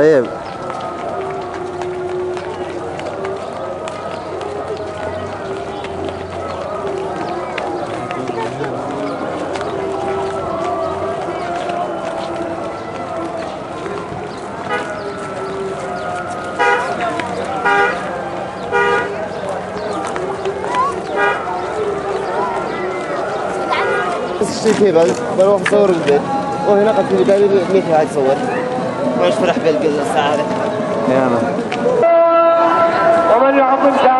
طيب شي كيبان بروح نصور البيت وهنا قلت لي بالي ميتي عاد صور واش فرح بالقز الساعه هذه يلا ومن يعظم